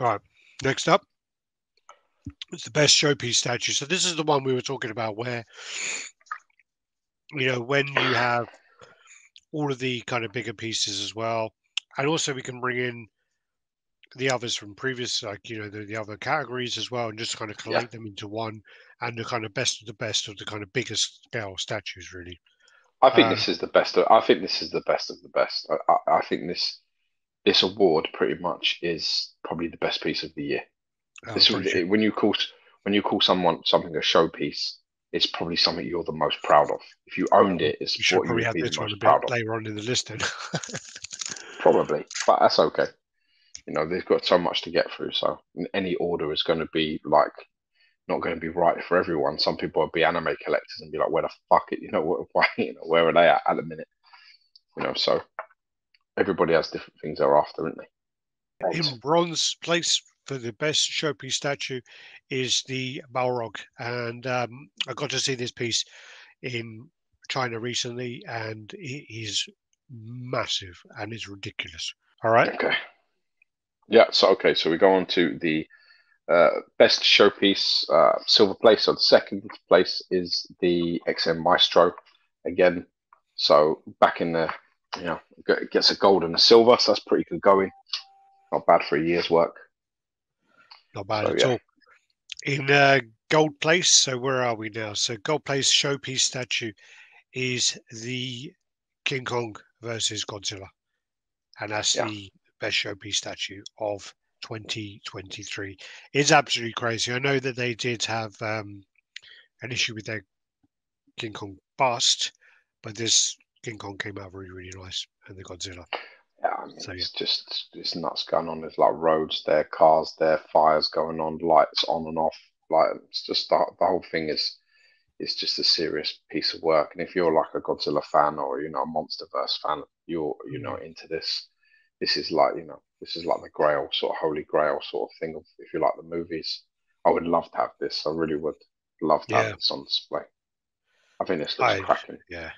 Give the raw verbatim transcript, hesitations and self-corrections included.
All right, next up, it's the best showpiece statue. So this is the one we were talking about where, you know, when you have all of the kind of bigger pieces as well, and also we can bring in the others from previous, like, you know, the, the other categories as well, and just kind of collate yeah. them into one, and the kind of best of the best of the kind of biggest scale statues, really. I think um, this is the best. Of, I think this is the best of the best. I, I, I think this this award pretty much is probably the best piece of the year. Oh, this would, it, when you call when you call someone something a showpiece, it's probably something you're the most proud of. If you owned it, it's you should what probably have this one a bit later on in the list then. Probably, but that's okay. You know, they've got so much to get through, so any order is going to be like not going to be right for everyone. Some people will be anime collectors and be like, "Where the fuck it? You know what? Why? You know, where are they at at the minute?" You know, so everybody has different things they're after, aren't they? Bronze. In bronze place for the best showpiece statue is the Balrog, and um, I got to see this piece in China recently, and it is massive and it's ridiculous. All right. Okay. Yeah. So okay. So we go on to the. Uh, best showpiece, uh, silver place. So the second place is the X M Maestro again. So back in the, you know, it gets a gold and a silver. So that's pretty good going. Not bad for a year's work. Not bad so, at yeah. all. In uh, gold place. So where are we now? So gold place showpiece statue is the King Kong versus Godzilla, and that's yeah. the best showpiece statue of twenty twenty-three. It's absolutely crazy. I know that they did have um, an issue with their King Kong bust, but this King Kong came out really, really nice, and the Godzilla. Yeah, I mean, so, it's yeah. just it's nuts going on. There's like roads there, cars there, fires going on, lights on and off. Like it's just the, the whole thing is is just a serious piece of work. And if you're like a Godzilla fan or you know a MonsterVerse fan, you're you know into this. This is like you know. This is like the grail, sort of holy grail sort of thing. If you like the movies, I would love to have this. I really would love to yeah. have this on display. I think this looks I, cracking. Yeah,